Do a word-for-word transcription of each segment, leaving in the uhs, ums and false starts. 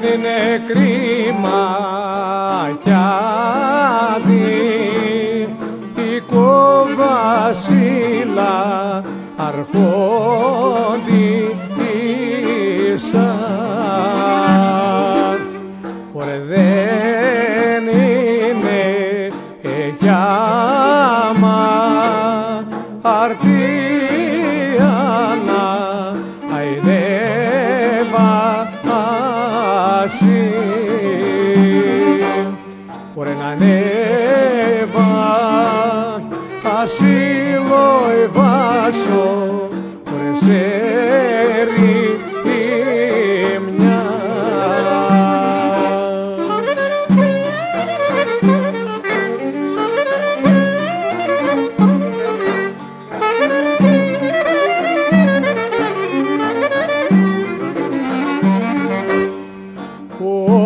δεν είναι κρίμα κι αδίκο βασίλα αρχόντισσα. Ωρε δεν είναι εγιάμα αρτία να αηδεύα ασύ. Ωρε να ανέβα ασύλο εβάσω.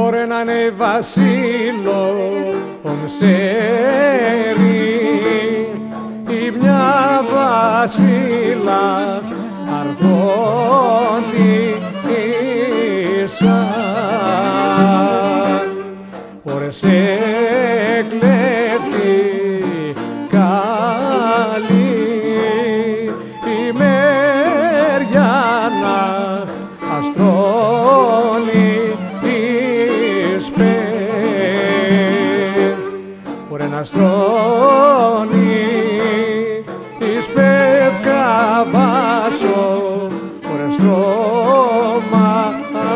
Ωρε να είναι βασίλων σέρι ή μια βασίλα αργόντισσα. Ωρε σε κλέφτη καλή η μεριανά αστρώνει. Ωρε να στρώνει εις πεύκα βάσο, ωρε στρώματα.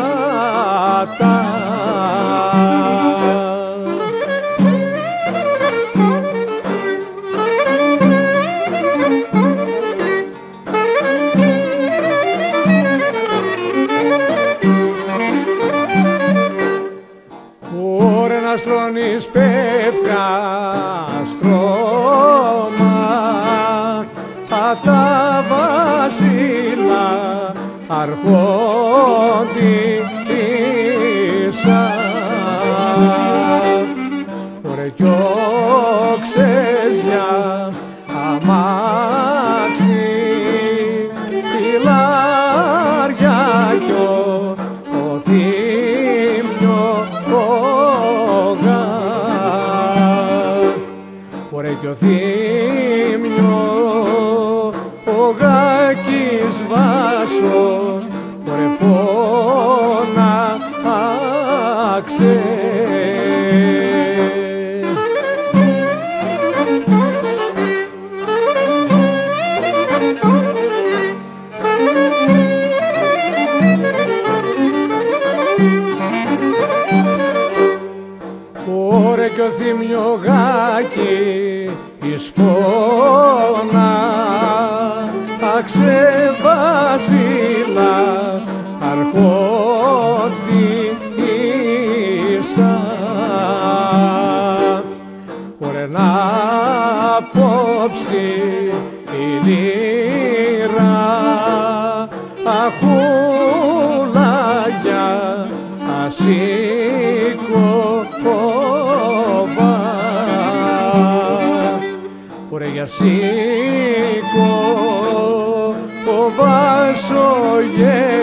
Ωρε να στρώνεις πεύκα στρώματα βασίλα αρχόντισσα. Ωρε διώξες για αμάξι τη λάρια κι ο Θυμιογάκη. Ωρε κι ο Θυμιογάκης βάσο, ωρε φώναξε. Ωρε κι ο Θυμιογάκης φώναξε βασίλα αρχόντισσα. Ωρε να απόψει η λύρα αχούλαγια ασήκωβα. Ωρε για σήκω ο βάσο γε